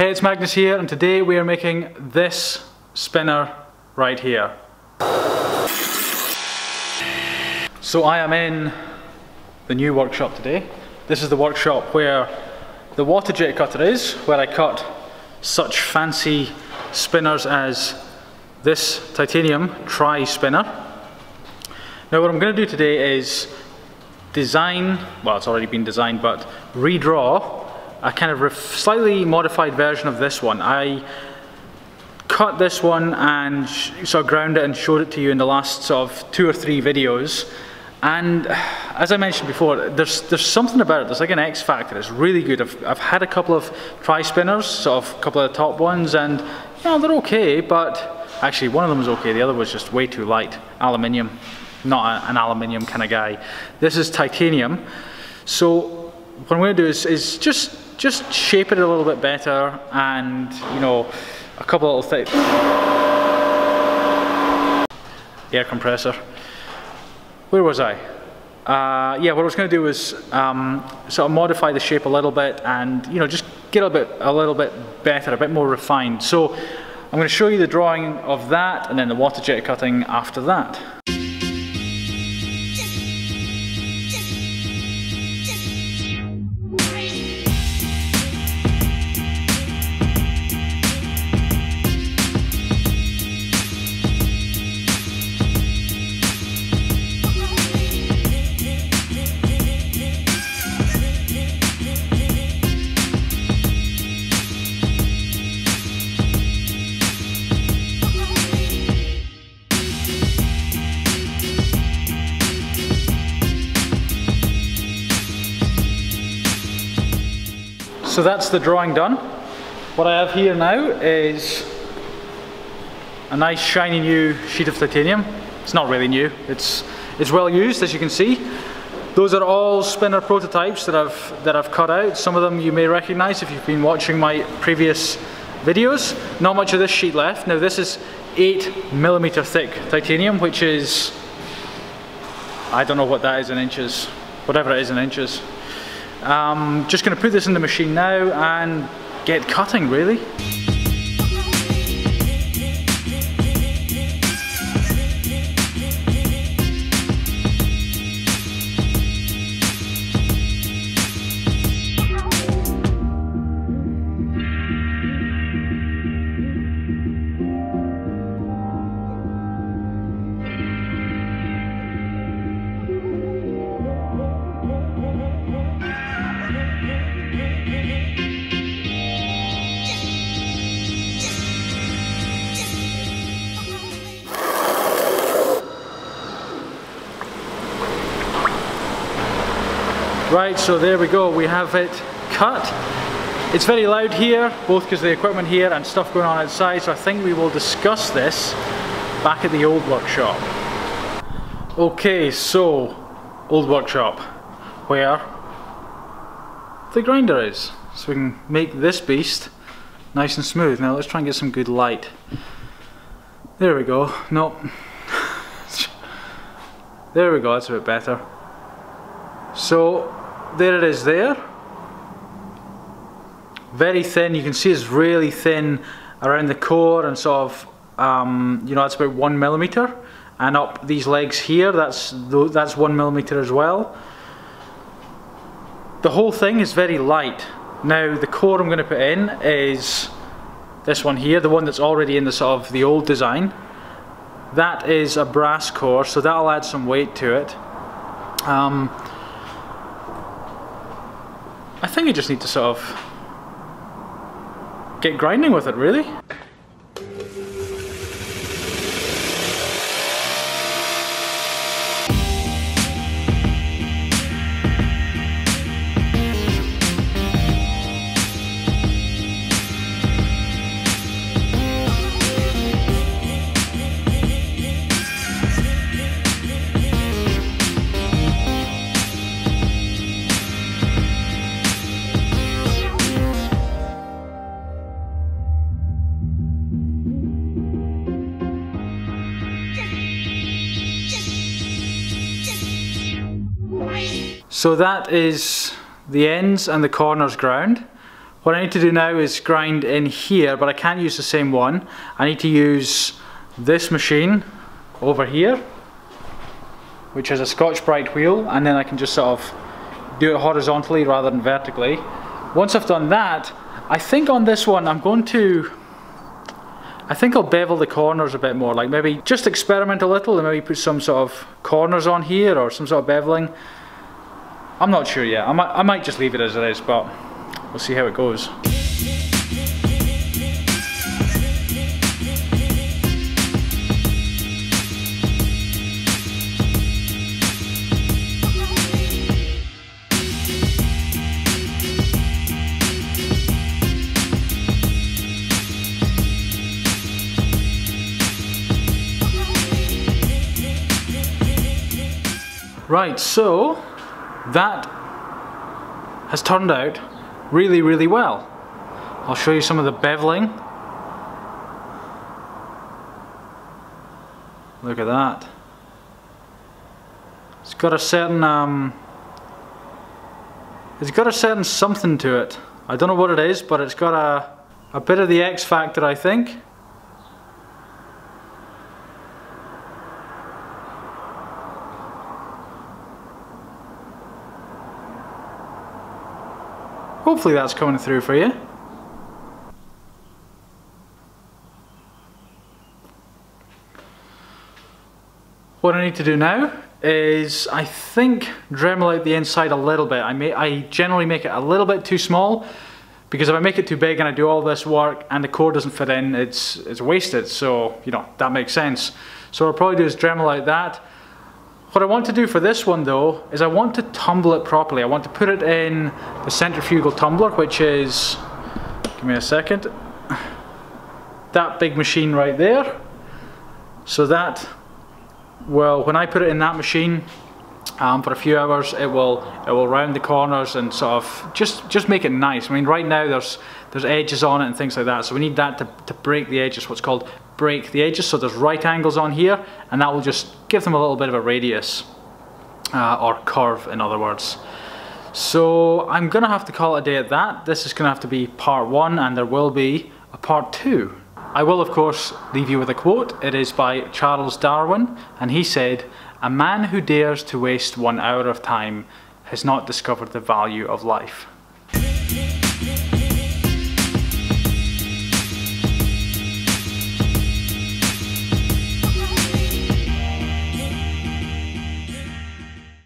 Hey, it's Magnus here, and today we are making this spinner right here. So I am in the new workshop today. This is the workshop where the water jet cutter is, where I cut such fancy spinners as this titanium tri-spinner. Now what I'm going to do today is design, well it's already been designed, but redraw a kind of slightly modified version of this one. I cut this one and sort of ground it and showed it to you in the last sort of 2 or 3 videos. And as I mentioned before, there's something about it, there's like an X factor, it's really good. I've had a couple of tri-spinners, sort of a couple of the top ones, and you know, they're okay, but actually one of them was okay, the other was just way too light. Aluminium, not an aluminium kind of guy. This is titanium. So what I'm going to do is just shape it a little bit better, and you know, a couple of little air compressor. Where was I? Yeah, what I was going to do was sort of modify the shape a little bit, and you know, just get a little bit better, a bit more refined. So I'm going to show you the drawing of that, and then the water jet cutting after that. So that's the drawing done. What I have here now is a nice shiny new sheet of titanium. It's not really new, it's well used, as you can see. Those are all spinner prototypes that I've cut out. Some of them you may recognize if you've been watching my previous videos. Not much of this sheet left. Now this is 8mm thick titanium, which is, I don't know what that is in inches, whatever it is in inches. I'm just going to put this in the machine now and get cutting, really. Right, so there we go, we have it cut. It's very loud here, both because of the equipment here and stuff going on outside, so I think we will discuss this back at the old workshop. Okay, so, old workshop, where the grinder is. So we can make this beast nice and smooth. Now let's try and get some good light. There we go, nope. There we go, that's a bit better. So, there it is there. Very thin, you can see it's really thin around the core and sort of, you know, that's about 1mm. And up these legs here, that's 1mm as well. The whole thing is very light. Now, the core I'm going to put in is this one here, the one that's already in the sort of the old design. That is a brass core, so that'll add some weight to it. I think you just need to sort of get grinding with it, really. So that is the ends and the corners ground. What I need to do now is grind in here, but I can't use the same one. I need to use this machine over here, which has a Scotch-Brite wheel, and then I can just sort of do it horizontally rather than vertically. Once I've done that, I think on this one I'm going to, I think I'll bevel the corners a bit more, like maybe just experiment a little and maybe put some sort of corners on here or some sort of beveling. I'm not sure yet. I might just leave it as it is, but we'll see how it goes. Right, so that has turned out really, really well. I'll show you some of the beveling. Look at that. It's got a certain, it's got a certain something to it. I don't know what it is, but it's got a bit of the X factor, I think. Hopefully that's coming through for you. What I need to do now is, I think, Dremel out the inside a little bit. I generally make it a little bit too small, because if I make it too big and I do all this work and the core doesn't fit in, it's wasted. So, you know, that makes sense. So what I'll probably do is Dremel out that. What I want to do for this one though, is I want to tumble it properly. I want to put it in the centrifugal tumbler, which is, give me a second, that big machine right there. So that, well, when I put it in that machine for a few hours, it will round the corners and sort of just make it nice. I mean, right now there's edges on it and things like that, so we need that to break the edges, what's called break the edges. So there's right angles on here, and that will just give them a little bit of a radius or curve, in other words. So I'm gonna have to call it a day at that. This is gonna have to be part one, and there will be a part two. I will of course leave you with a quote. It is by Charles Darwin, and he said, "A man who dares to waste 1 hour of time has not discovered the value of life."